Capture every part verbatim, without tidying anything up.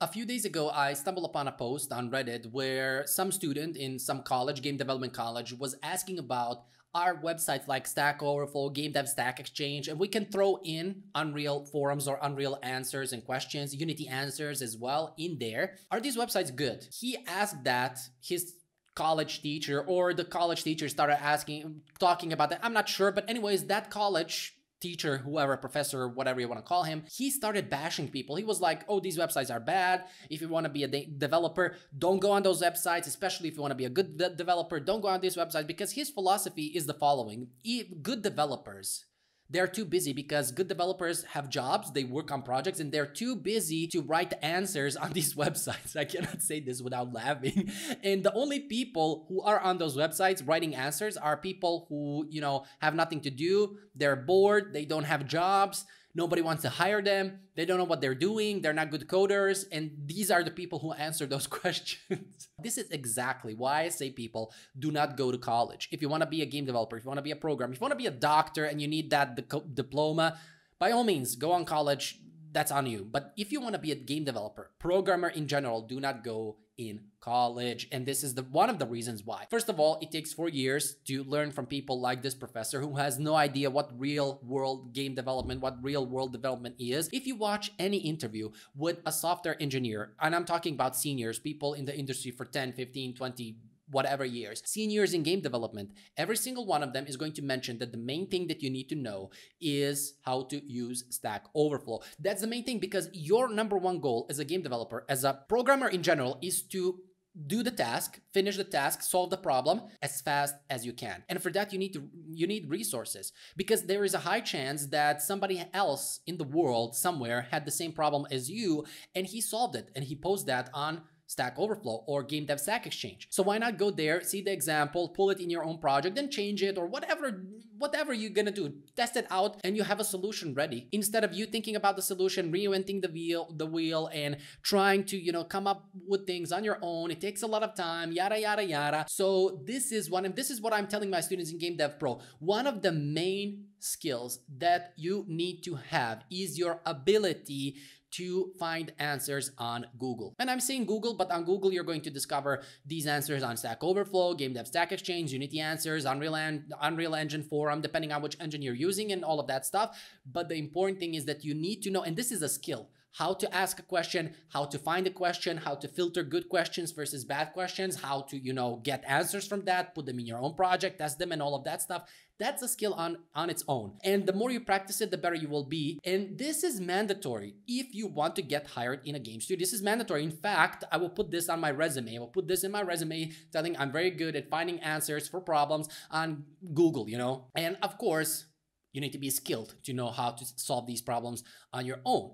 A few days ago, I stumbled upon a post on Reddit where some student in some college, game development college, was asking about our websites like Stack Overflow, Game Dev Stack Exchange, and we can throw in Unreal forums or Unreal answers and questions, Unity answers as well in there. Are these websites good? He asked that, his college teacher or the college teacher started asking, talking about that. I'm not sure, but anyways, that college teacher, whoever, professor, whatever you want to call him, he started bashing people. He was like, oh, these websites are bad. If you want to be a de developer, don't go on those websites, especially if you want to be a good de developer, don't go on these websites, because his philosophy is the following. If good developers, they're too busy, because good developers have jobs, they work on projects, and they're too busy to write answers on these websites. I cannot say this without laughing. And the only people who are on those websites writing answers are people who, you know, have nothing to do, they're bored, they don't have jobs, nobody wants to hire them, they don't know what they're doing, they're not good coders, and these are the people who answer those questions. This is exactly why I say people do not go to college. If you want to be a game developer, if you want to be a programmer, if you want to be a doctor and you need that diploma, by all means, go on college, that's on you. But if you want to be a game developer, programmer in general, do not go in college. And this is the one of the reasons why. First of all, it takes four years to learn from people like this professor who has no idea what real world game development, what real world development is. If you watch any interview with a software engineer, and I'm talking about seniors, people in the industry for ten, fifteen, twenty, whatever years, seniors in game development, every single one of them is going to mention that the main thing that you need to know is how to use Stack Overflow. That's the main thing, because your number one goal as a game developer, as a programmer in general, is to do the task, finish the task, solve the problem as fast as you can. And for that, you need to, you need resources, because there is a high chance that somebody else in the world somewhere had the same problem as you, and he solved it, and he posted that on Stack Overflow or Game Dev Stack Exchange. So why not go there, see the example, pull it in your own project, then change it or whatever, whatever you're gonna do, test it out, and you have a solution ready. Instead of you thinking about the solution, reinventing the wheel, the wheel, and trying to, you know, come up with things on your own. It takes a lot of time, yada yada yada. So this is one, and this is what I'm telling my students in Game Dev Pro. One of the main skills that you need to have is your ability to find answers on Google. And I'm saying Google, but on Google, you're going to discover these answers on Stack Overflow, Game Dev Stack Exchange, Unity Answers, Unreal, and Unreal Engine Forum, depending on which engine you're using and all of that stuff. But the important thing is that you need to know, and this is a skill, how to ask a question, how to find a question, how to filter good questions versus bad questions, how to, you know, get answers from that, put them in your own project, test them and all of that stuff. That's a skill on, on its own. And the more you practice it, the better you will be. And this is mandatory if you want to get hired in a game studio. This is mandatory. In fact, I will put this on my resume. I will put this in my resume telling I'm very good at finding answers for problems on Google, you know. And of course, you need to be skilled to know how to solve these problems on your own.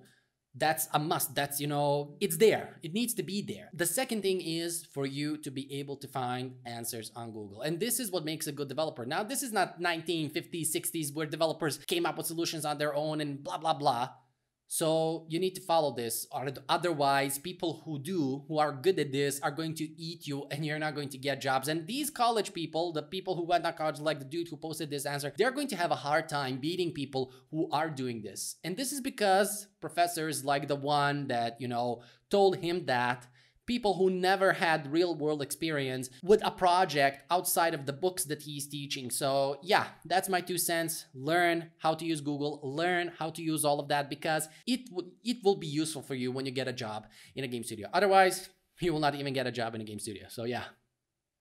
That's a must. That's, you know, it's there. It needs to be there. The second thing is for you to be able to find answers on Google. And this is what makes a good developer. Now, this is not nineteen fifties, sixties where developers came up with solutions on their own and blah, blah, blah. So you need to follow this. Otherwise, people who do, who are good at this, are going to eat you and you're not going to get jobs. And these college people, the people who went to college, like the dude who posted this answer, they're going to have a hard time beating people who are doing this. And this is because professors like the one that, you know, told him that people who never had real world experience with a project outside of the books that he's teaching. So yeah, that's my two cents. Learn how to use Google, learn how to use all of that, because it, it will be useful for you when you get a job in a game studio. Otherwise, you will not even get a job in a game studio. So yeah.